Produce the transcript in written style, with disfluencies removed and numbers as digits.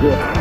go.